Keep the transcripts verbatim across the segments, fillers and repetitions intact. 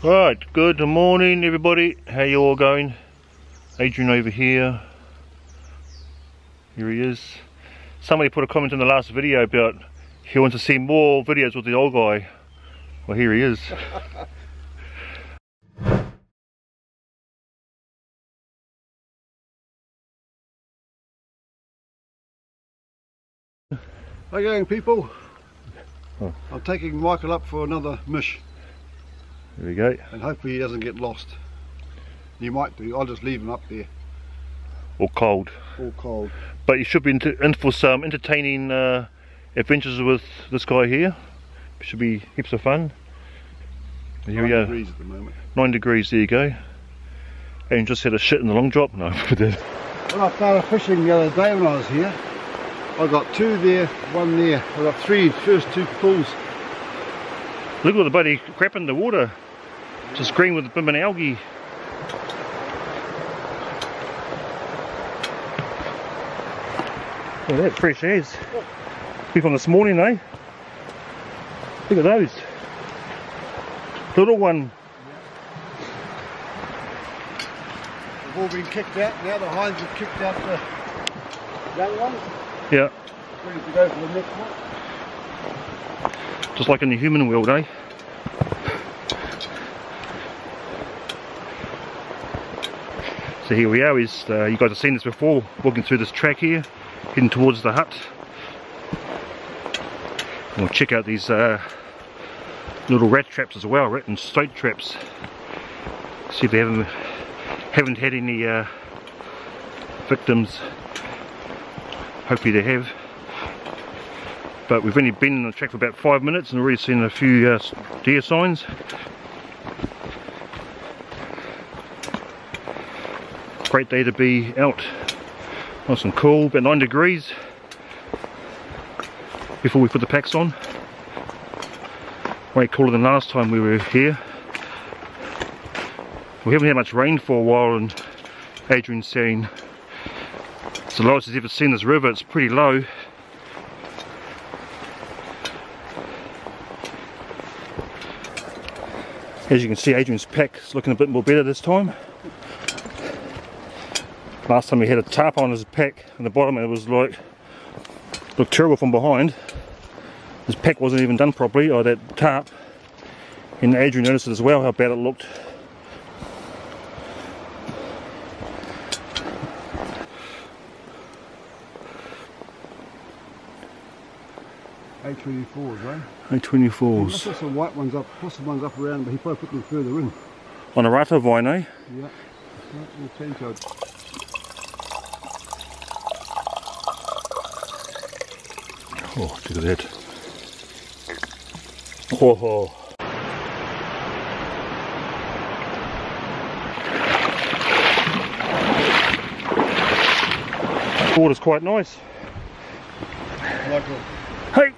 Right, good morning everybody, how you all going? Adrian over here, here he is. Somebody put a comment in the last video about he wants to see more videos with the old guy. Well, here he is. How you going, people? Oh. I'm taking Michael up for another mish. There we go. And hopefully he doesn't get lost. He might do. I'll just leave him up there. All cold. All cold. But you should be into, in for some entertaining uh, adventures with this guy here. It should be heaps of fun. Here we go. Nine degrees at the moment. Nine degrees. There you go. And just had a shit in the long drop. No, I did. When I started fishing the other day when I was here, I got two there, one there. I got three first two pulls. Look at the bloody crap in the water. Just green with bim and algae. Look at that, fresh as. Be from this morning, eh? Look at those. Little one. Yeah. They've all been kicked out now. The hinds have kicked out the young ones. Yeah. Ready to go for the next one. Just like in the human world, eh? So here we are. Is uh, you guys have seen this before? Walking through this track here, heading towards the hut. And we'll check out these uh, little rat traps as well, rat and stoat traps. See if they haven't haven't had any uh, victims. Hopefully they have, but we've only been on the track for about five minutes and already seen a few uh, deer signs. Great day to be out, nice and cool, about nine degrees before we put the packs on. Way cooler than last time we were here. We haven't had much rain for a while, and Adrian's saying the lowest he's ever seen this river. It's pretty low. As you can see, Adrian's pack is looking a bit more better this time. Last time he had a tarp on his pack in the bottom and it was like, looked terrible from behind. His pack wasn't even done properly, or that tarp, and Adrian noticed it as well how bad it looked. A twenty-fours, right? A twenty-fours. He put some white ones up, put some ones up around, but he probably put them further in. On a rata vine, eh? Yeah. Oh, look at that. Whoa. The water's quite nice. I like it. Hey!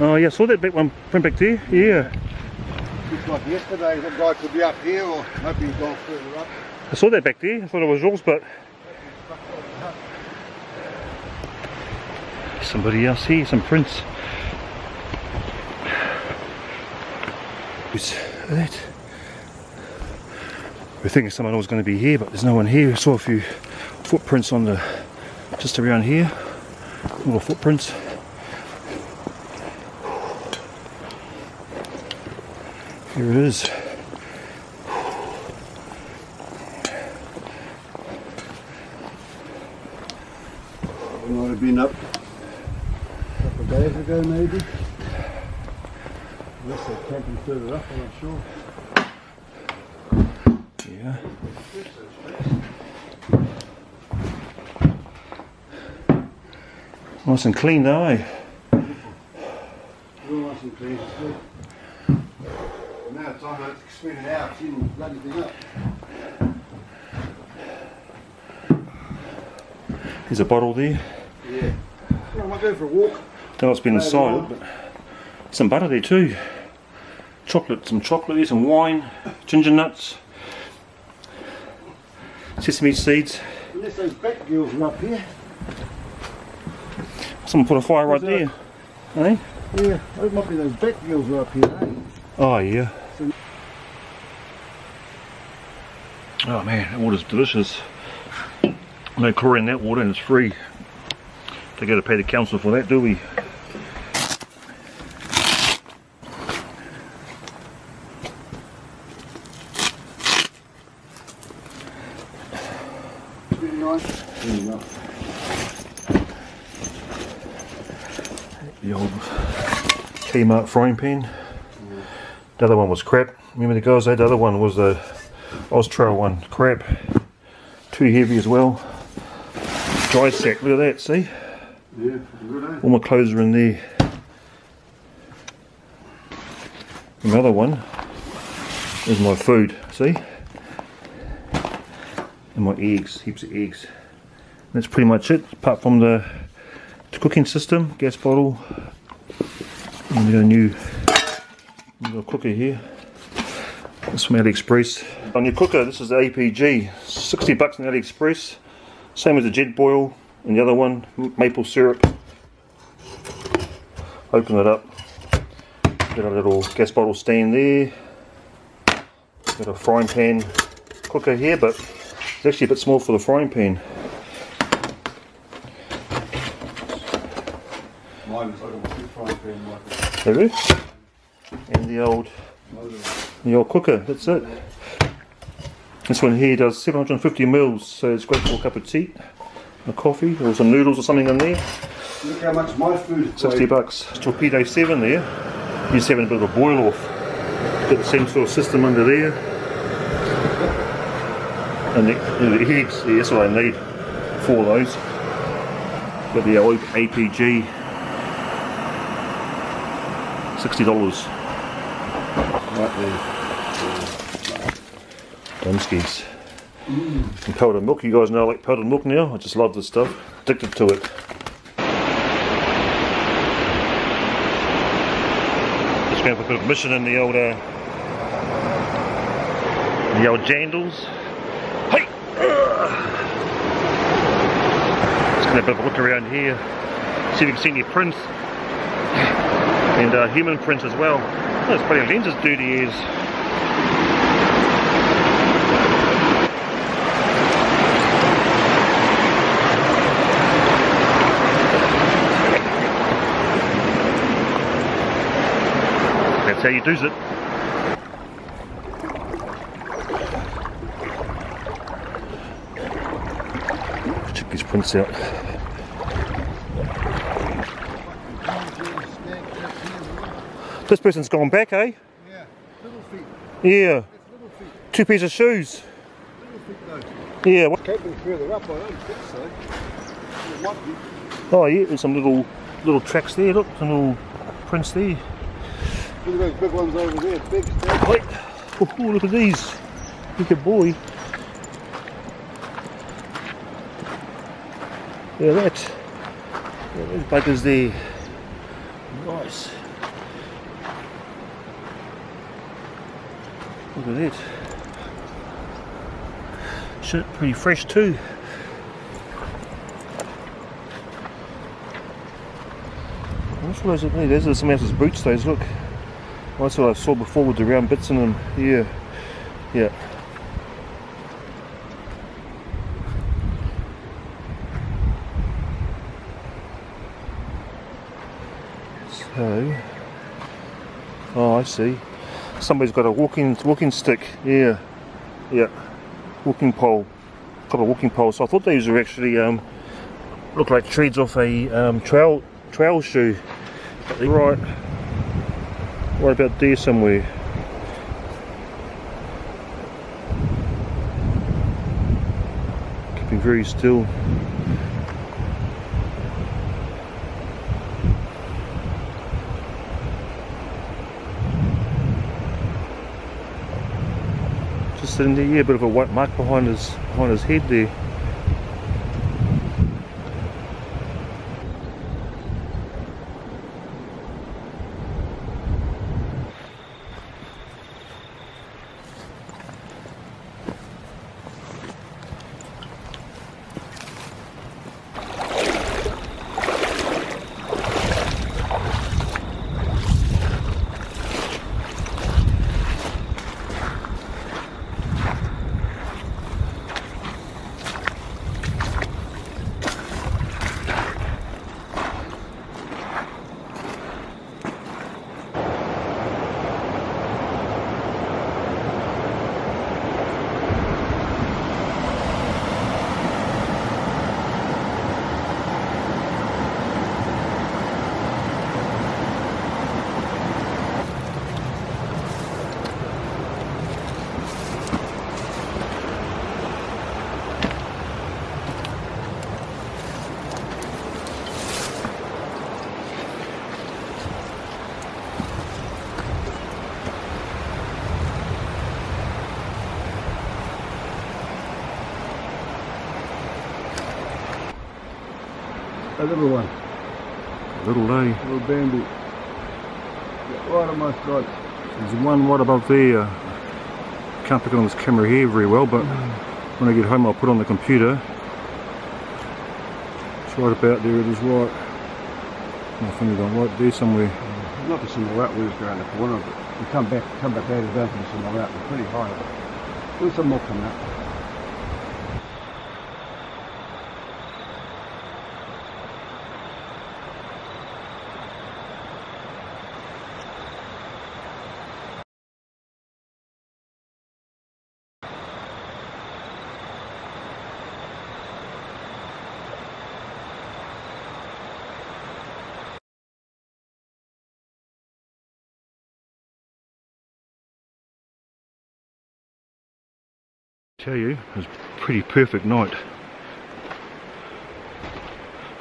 Oh yeah, I saw that big one print back there. Yeah. Looks like yesterday that guy could be up here, or maybe he's gone further up. I saw that back there. I thought it was yours, but somebody else here, some prints. Who's that? We're thinking someone was going to be here, but there's no one here. We saw a few footprints on the just around here. Little footprints. Here it is. We might have been up a couple of days ago, maybe. Unless they're camping further up, I'm not sure. Yeah. Nice and clean, though, eh? All nice and clean. Now it's time to spread it out, see and bloody thing up. There's a bottle there. Yeah. Well, I might go for a walk. Don't know what's been inside, but some butter there too. Chocolate, some chocolate there, some wine, ginger nuts, sesame seeds. Unless those back girls are up here. Someone put a fire right there. Eh? Yeah, it might be those back girls are up here, eh? Oh yeah. Oh man, that water's delicious. No chlorine in that water, and it's free. They gotta pay the council for that, do we? The old Kmart frying pan. Mm. The other one was crap. Remember the guys, the other one was the Austro one. Crap. Too heavy as well. Dry sack, look at that, see? Yeah, good, eh? All my clothes are in there. Another one is my food, see? And my eggs, heaps of eggs. And that's pretty much it, apart from the The cooking system, gas bottle, and we got a new little cooker here. This is from AliExpress. On your cooker, this is A P G, sixty bucks on AliExpress. Same as the Jetboil and the other one, maple syrup. Open it up. Got a little gas bottle stand there. Got a frying pan cooker here, but it's actually a bit small for the frying pan. There, and the old the old cooker, that's it. This one here does seven hundred fifty mils, so it's great for a cup of tea, a coffee, or some noodles or something in there. Look how much my food is. sixty bucks. Torpedo seven there. He's having a bit of a boil off. Got the same sort of system under there. And the, the eggs, yeah, that's what I need. Four of those. Got the old A P G. sixty dollars. Right there. Dumskies. Mm. And powdered milk. You guys know I like powdered milk now. I just love this stuff. Addicted to it. Just going for a bit of mission in the old, uh, the old jandals. Hey! Just going to have a bit of a look around here. See if you can see any prints. And uh, human prints as well. Oh, that's probably a lenses duty is. That's how you do it. Let's check these prints out. This person's gone back, eh? Yeah, little feet. Yeah, it's little feet. Two pairs of shoes. Little feet though. Yeah. What? Can't be further up, I don't think so. It might be. Oh yeah, there's some little little tracks there. Look, some little prints there. Look at those big ones over there. Big. Wait. Oh, oh, look at these. Look at boy. Look at that. Yeah, those buggers there. Nice. Look at that. Shit, pretty fresh too. What should those be? Those are someone else's boots, those look. Well, that's what I saw before with the round bits in them. Yeah. Yeah. So. Oh, I see. Somebody's got a walking walking stick, yeah, yeah, walking pole, got a walking pole. So I thought these were actually um, look like treads off a um, trail trail shoe, right, right about there somewhere. Keeping very still. In there, yeah, a bit of a white mark behind his behind his head there. A little one. A little day. A little bandy. Get right on my strike. There's one right above there. Can't pick it on this camera here very well, but when I get home I'll put it on the computer. It's right about there, it is right. My finger's on right there somewhere. Not the single out, we was going up the corner of it. We come back, come back out, down to the single out, we're pretty high up. There's some more coming up. Tell you, it was a pretty perfect night.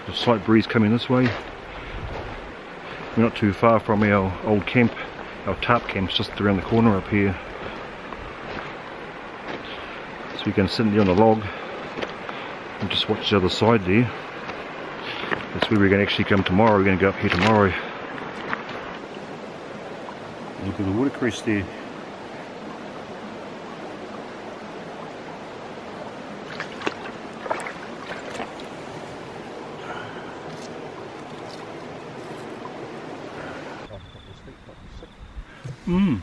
A slight breeze coming this way. We're not too far from our old camp, our tarp camp's just around the corner up here. So you can sit there on the log and just watch the other side there. That's where we're going to actually come tomorrow. We're going to go up here tomorrow. Look at the watercress there. Mm.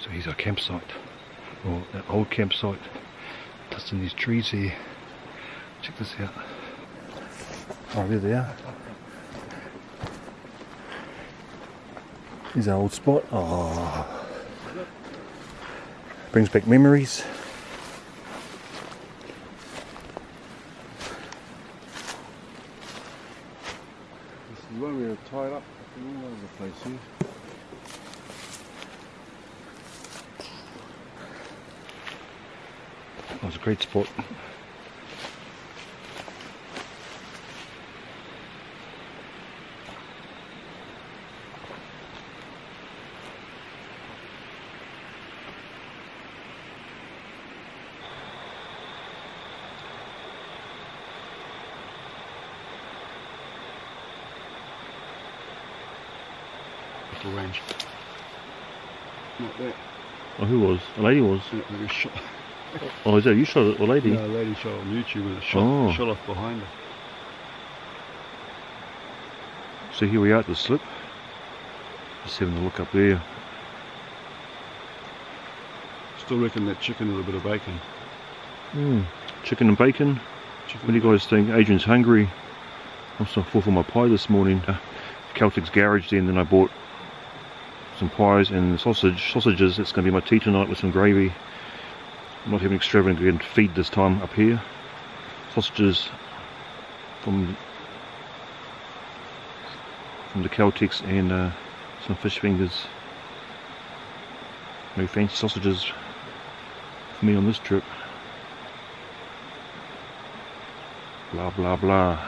So here's our campsite, or that old campsite, just in these trees here. Check this out. Oh, there they are. Here's our old spot. Oh, brings back memories. This is where we were tied up all over the place here. That was a great spot. Range. Not that. Oh, who was? A lady was? Yeah, we were shot. Oh, is that you shot it? Or lady? No, a lady shot on YouTube with a shot, oh. shot off behind her. So here we are at the slip. Just having a look up there. Still reckon that chicken with a bit of bacon. Mm. Chicken and bacon? Chicken. What do you guys think? Adrian's hungry. I'm still full for my pie this morning. Uh, Caltex garage there, and then I bought some pies and sausage sausages. That's going to be my tea tonight with some gravy. I'm not having extravagant feed this time up here. Sausages from from the Caltex and uh, some fish fingers. No fancy sausages for me on this trip. Blah blah blah.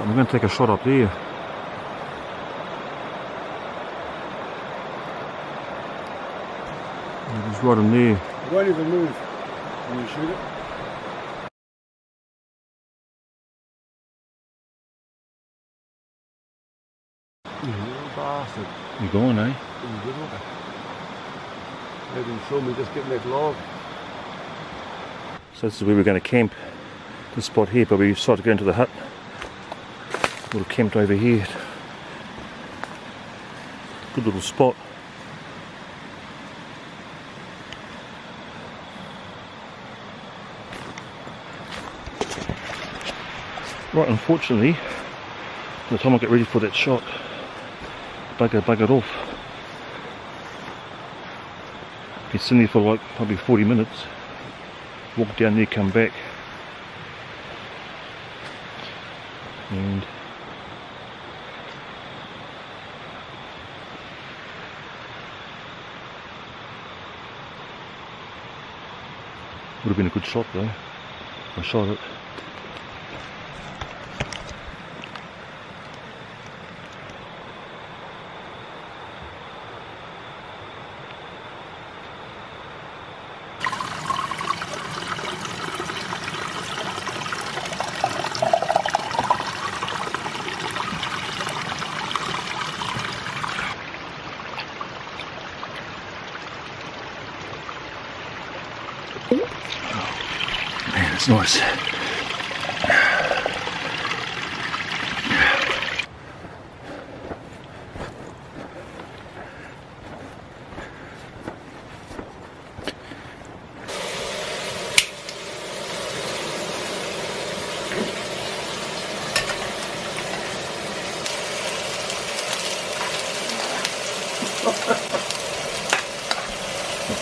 I'm going to take a shot up there. It's right in there. It won't even move when you shoot it. You little bastard. You're going, eh? They didn't show me just getting that log. So this is where we're going to camp. This spot here, but we decided to go into the hut. Little camped over here. Good little spot. Right, unfortunately, by the time I get ready for that shot, bugger buggered off. Been sitting there for like probably forty minutes. Walk down there, come back. And Would have been a good shot though. I shot it. Nice. I've got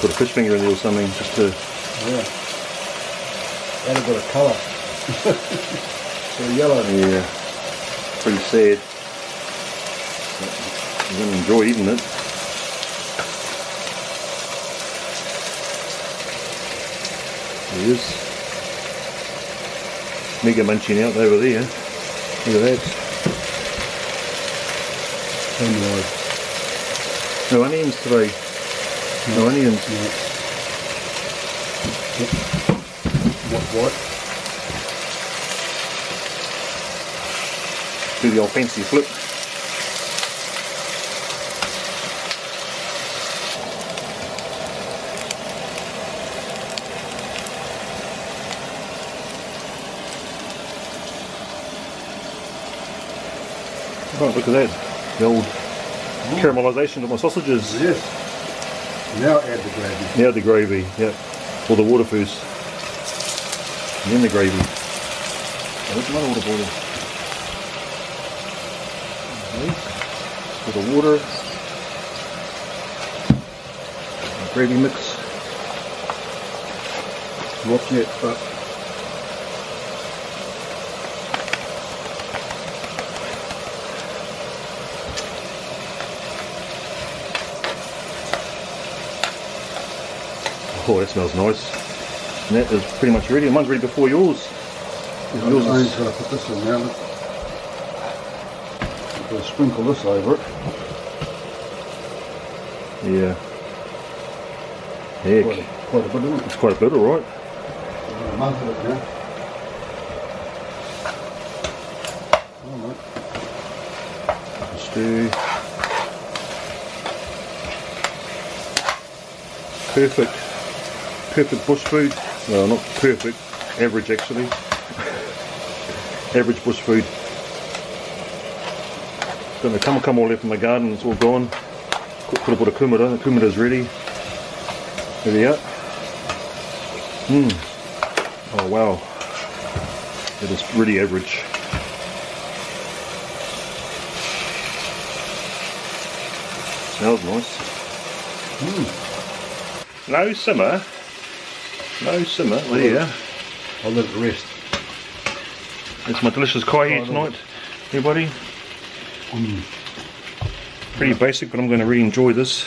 a fish finger in there or something just to... Yeah. That'll got a colour. So yellow. Yeah. Pretty sad. I'm going to enjoy eating it. There it is. Mega munching out over there. Look at that. Sunrise. No onions today. No, no onions. No. Yep. What? Do the old fancy flip. Oh, look at that. The old mm. caramelisation of my sausages. Yes. Now add the gravy. Now the gravy, yeah. Or the water first. And then the gravy. Oh, there's another water bottle. Okay. So the water. The gravy mix. Not yet, but. Oh, that smells nice. And that is pretty much ready. Mine's ready before yours. I'm yours is... going to put this in now. I'm going to sprinkle this over it. Yeah. Heck. Quite, quite a bit, isn't it? It's quite a bit, alright. A month of it now. Alright. Stew. Perfect. Perfect bush food. Well, not perfect, average actually. Average bush food. Got the kamakama all left in my garden, it's all gone. Could have put a kumara, the kumara's ready. There we are. Mmm. Oh wow. It is really average. Smells nice. Mmm. Low simmer. No simmer there. I'll let it rest. It's my delicious kai here tonight, everybody. Mm. Pretty yeah. basic, but I'm going to really enjoy this.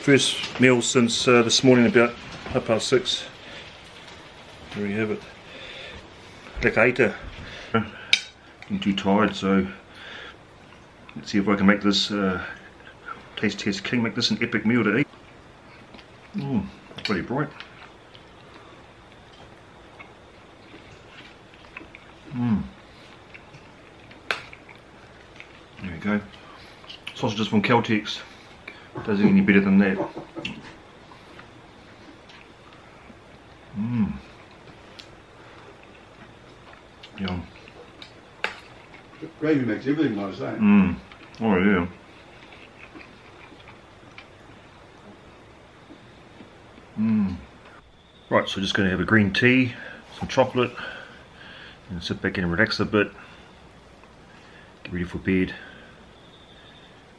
First meal since uh, this morning, about half past six. There we have it. Rekaita. I'm too tired, so let's see if I can make this uh, taste test king. Make this an epic meal to eat. Mmm, pretty bright. Mmm. There we go. Sausages from Caltex. Doesn't get any better than that. Mmm. Yum. The gravy makes everything nice, eh? Mmm. Oh yeah. Mmm. Right, so just going to have a green tea, some chocolate, and sit back and relax a bit, get ready for bed.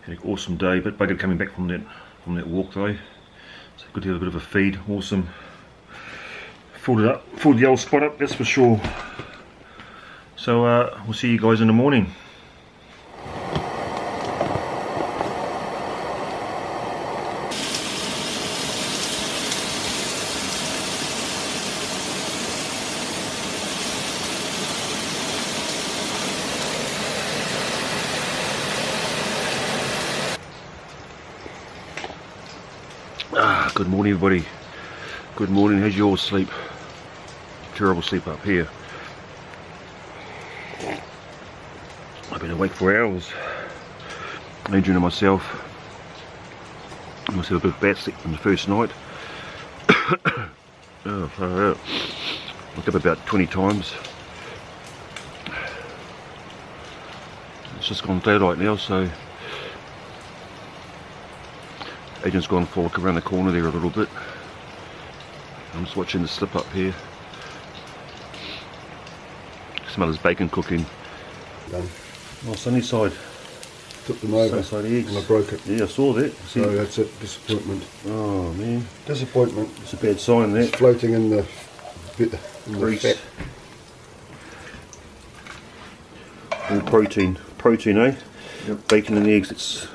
Had an awesome day, bit buggered coming back from that from that walk though, so good to have a bit of a feed. Awesome. Filled it up, filled the old spot up, that's for sure. So uh, we'll see you guys in the morning. Ah, good morning everybody. Good morning. How's your sleep? Terrible sleep up here. I've been awake for hours. Adrian and myself. I must have a bit of bad sleep from the first night. Oh, far out. Woke up about twenty times. It's just gone daylight now, so Adrian's gone for a look around the corner there a little bit. I'm just watching the slip up here. Smells bacon cooking. Done. Oh, sunny side. Took them over side eggs. And I broke it. Yeah, I saw that. So yeah. That's it. Disappointment. Oh man. Disappointment. It's a bad sign there. It's floating in the bit in grease. The fat. And protein. Protein, eh? Yep. Bacon and eggs. It's a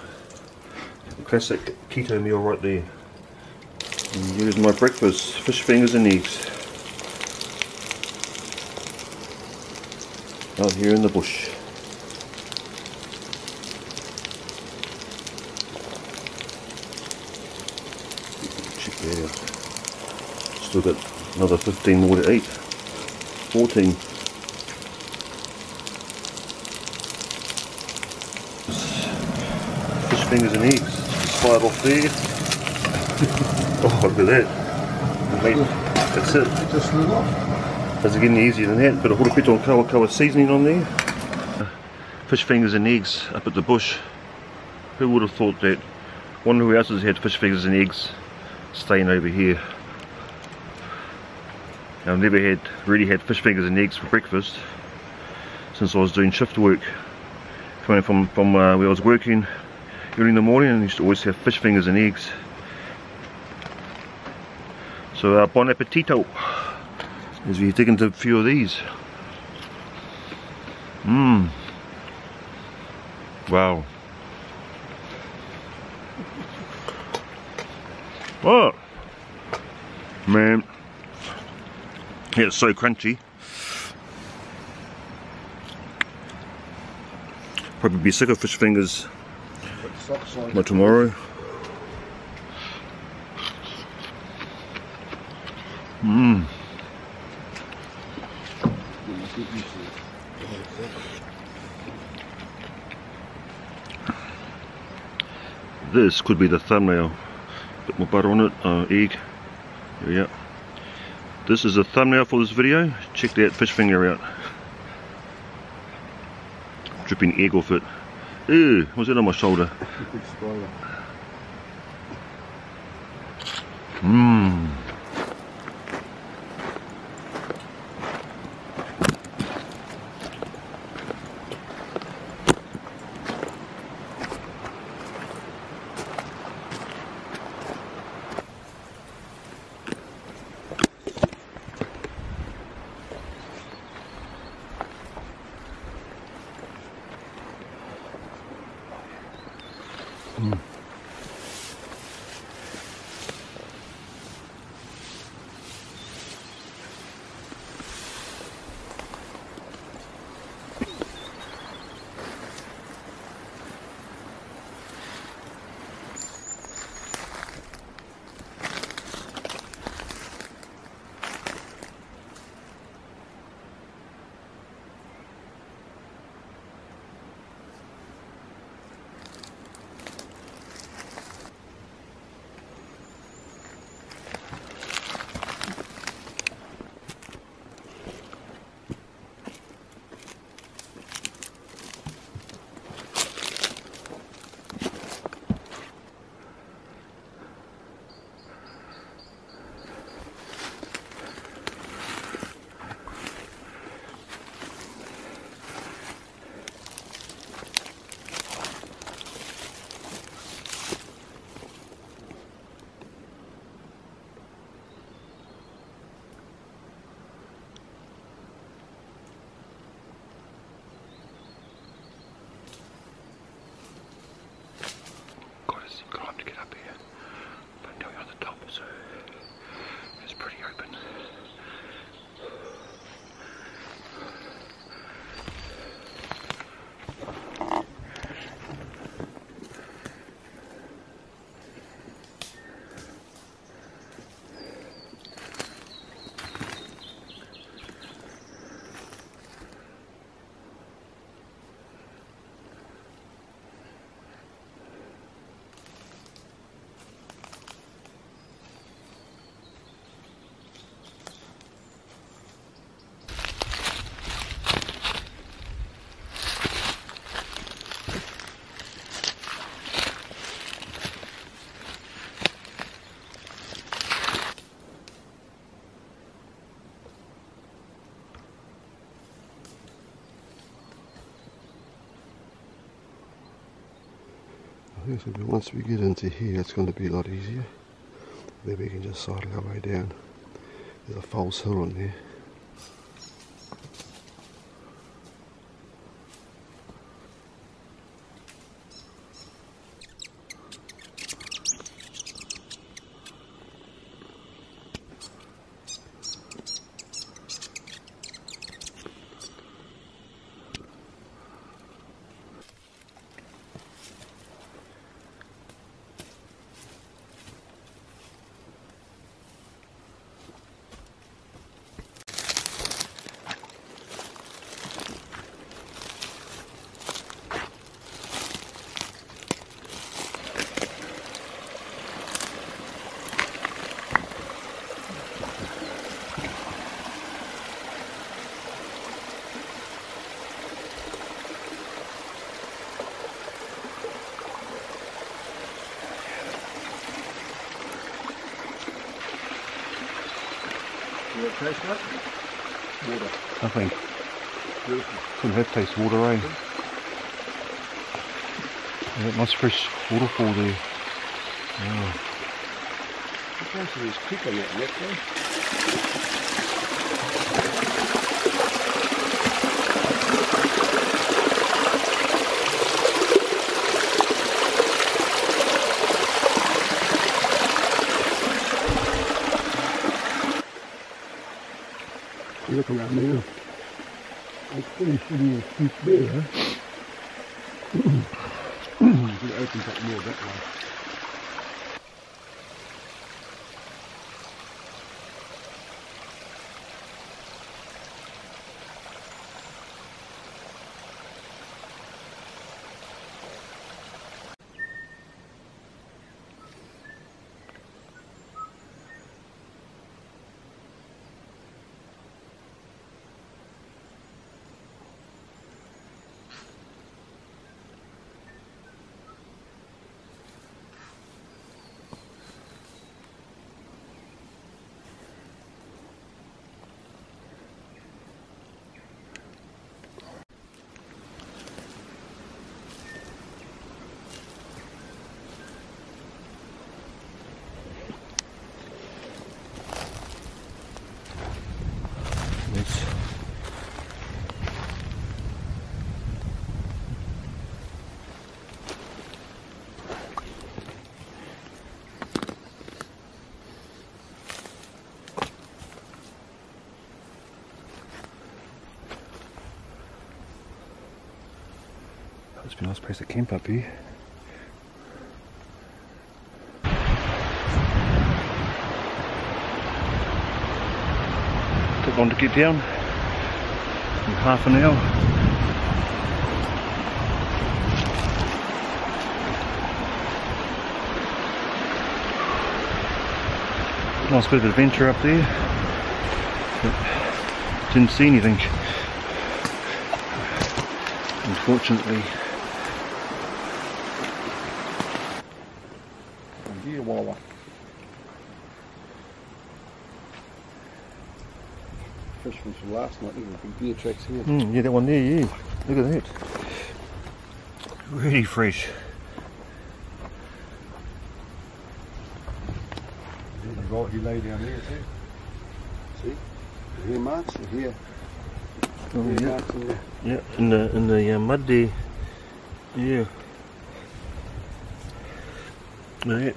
classic keto meal right there. And here's my breakfast: fish fingers and eggs. Out here in the bush. Check that out. Still got another fifteen more to eat. fourteen. Fish fingers and eggs. Slide off there. Oh, look at that. Mate, that's it. Just slid off. It's getting easier than that. Bit of horopito and Kawakawa seasoning on there. Fish fingers and eggs up at the bush. Who would have thought that? Wonder who else has had fish fingers and eggs staying over here. I've never had really had fish fingers and eggs for breakfast since I was doing shift work. Coming from, from uh, where I was working early in the morning, and I used to always have fish fingers and eggs. So uh, bon appetito. As we dig into a few of these. Mmm. Wow. Oh man. Yeah, it's so crunchy. Probably be sick of fish fingers by tomorrow. Mmm. This could be the thumbnail. Put more butter on it, uh, egg. Yeah. This is the thumbnail for this video. Check that fish finger out. Dripping egg off it. Ew, what's that on my shoulder? Mmm. So once we get into here, it's going to be a lot easier. Then we can just sidle our way down. There's a false hill on there. Does that taste much? Water. Nothing. Beautiful. Couldn't have tasted water, eh? Yeah, that nice fresh waterfall there. Wow. The place is quick on that neck though. Look around there. It's pretty shitty and steep there. It opens up more that way. It's been a nice place to camp up here. Took long to get down. In half an hour. Nice bit of adventure up there. But didn't see anything, unfortunately. Fish from last night, even big deer tracks here. Mm, yeah, that one there, yeah. Look at that. Really fresh. Yeah, the rod you lay down there too. See? The hair marks, the hair. The hair oh, yeah. marks in the... Yeah, in the, in the uh, mud there. Yeah. Look at that.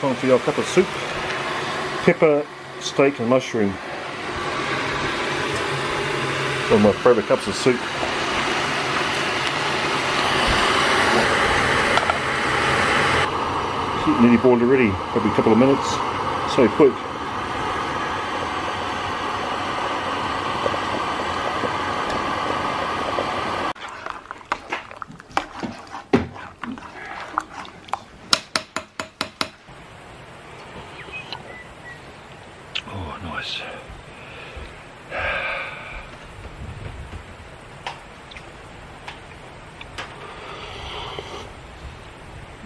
Time for your cup of soup, pepper, steak and mushroom. One of my favourite cups of soup. It's nearly boiled already, probably a couple of minutes. So quick. Oh, nice.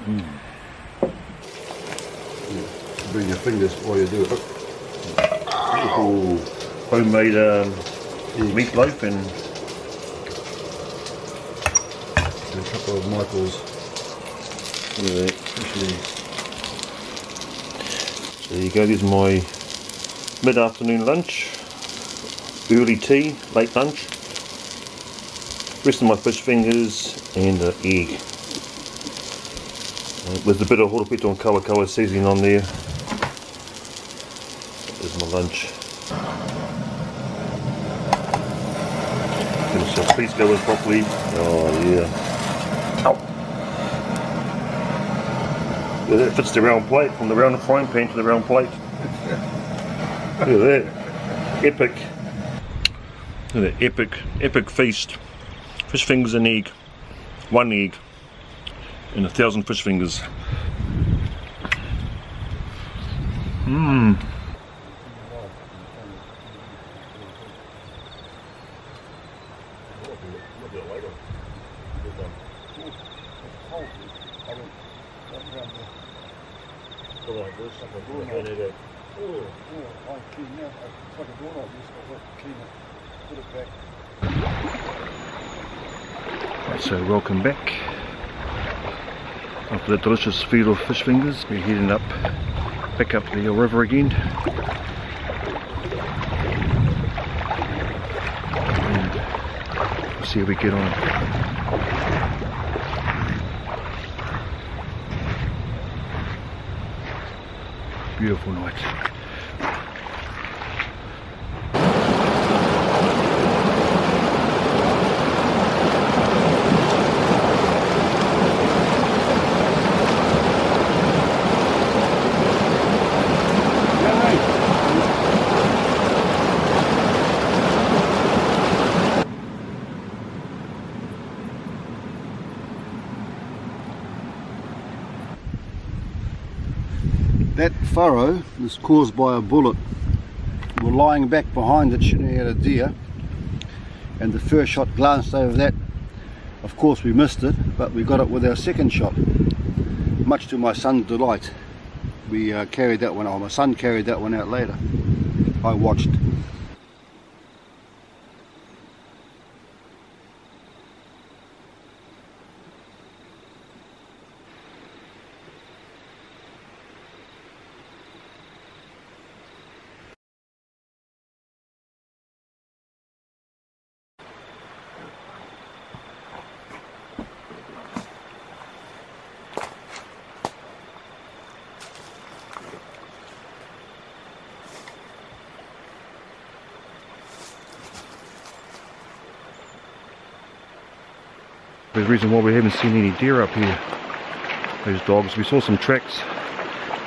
Mm. Yeah, bring your fingers before you do it. Oh. Homemade um, meatloaf and... and a couple of Michael's. Yeah. Especially. There you go, this is my mid-afternoon lunch. Early tea, late lunch. Rest of my fish fingers and an egg. There's a bit of horopito and Kawakawa seasoning on there. There's my lunch. Finish the piece going properly. Oh yeah. Ow. Yeah, that fits the round plate, from the round frying pan to the round plate. Look at that. Epic. Look at that epic, epic feast. Fish fingers and egg. One egg. And a thousand fish fingers. Mmm. Right, so welcome back. After that delicious feed of fish fingers, we're heading up, back up the river again. And we'll see how we get on. Beautiful night. That furrow was caused by a bullet. We're lying back behind it shooting at a deer, and the first shot glanced over that. Of course we missed it, but we got it with our second shot. Much to my son's delight, we uh, carried that one out. My son carried that one out later. I watched. The reason why we haven't seen any deer up here, those dogs. We saw some tracks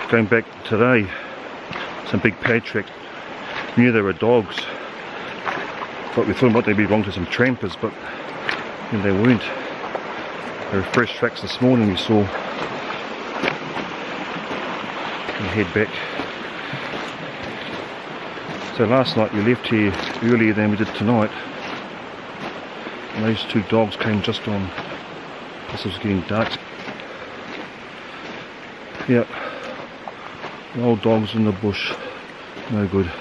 going back today, some big pad tracks. We knew they were dogs, but we thought they belonged to some trampers, but then they weren't. They were fresh tracks this morning we saw. Gonna head back. So last night we left here earlier than we did tonight. And those two dogs came just on. This was getting dark. Yep. The old dogs in the bush. No good.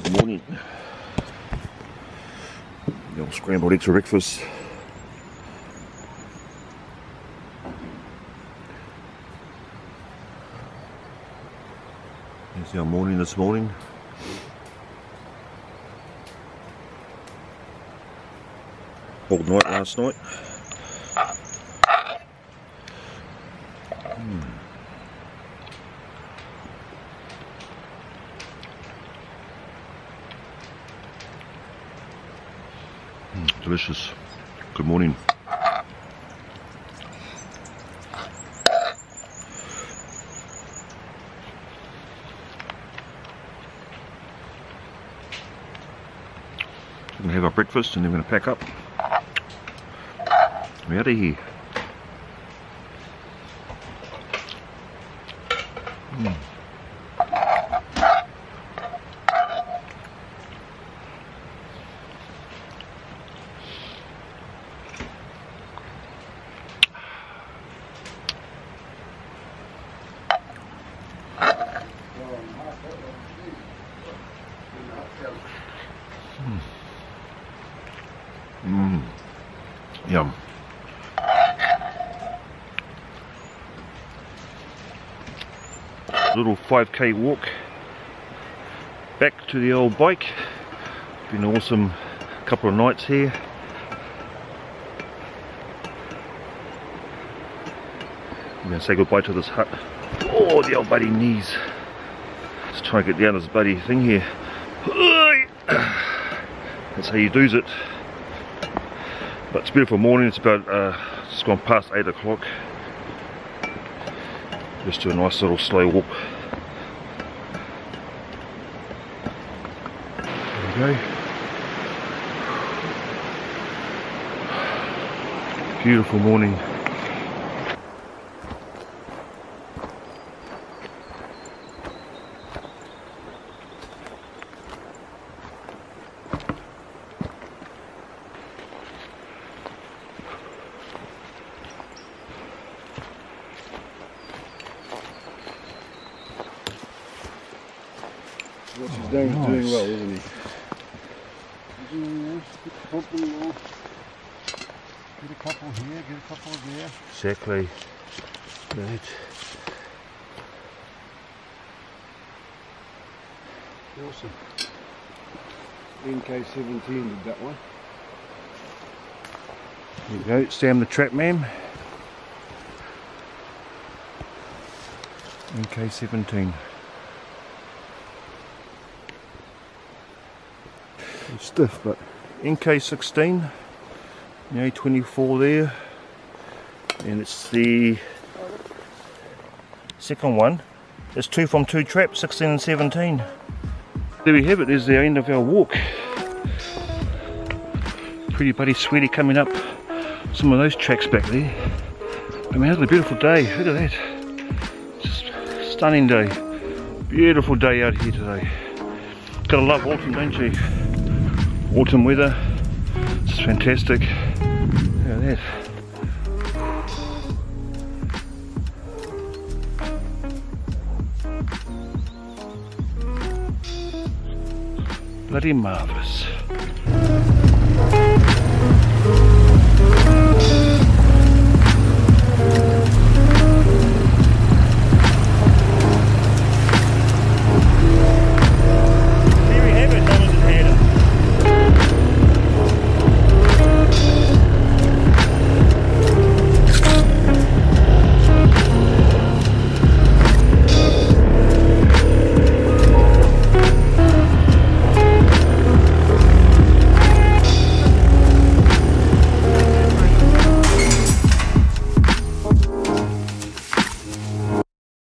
Good morning. The old scrambled eggs for breakfast. It's our morning this morning. all night last night. Mm. Mm, delicious. Good morning. We're going to have our breakfast and then we're going to pack up. We're out of here. Mm. Mmm, yum. Little five K walk back to the old bike. Been an awesome couple of nights here. I'm going to say goodbye to this hut. Oh, the old buddy knees. Let's try and get down this buddy thing here. That's how you do it. But it's a beautiful morning. It's about uh, it's gone past eight o'clock. Just do a nice little slow walk. There we go. Beautiful morning. Well, she's oh, doing, nice. Doing well, isn't he? He's doing well, pumping well. Get a couple here, get a couple there. Exactly. Right. Awesome. N K seventeen did that one. There you go, Sam the Trap Man. N K seventeen. Stiff, but N K sixteen, the A twenty-four there, and it's the second one. It's two from two traps, sixteen and seventeen. There we have it, there's the end of our walk. Pretty buddy sweaty coming up some of those tracks back there. I mean, what a beautiful day, look at that. Just a stunning day, beautiful day out here today. Gotta love autumn, don't you? Autumn weather, it's fantastic. Look at that. Bloody marvellous.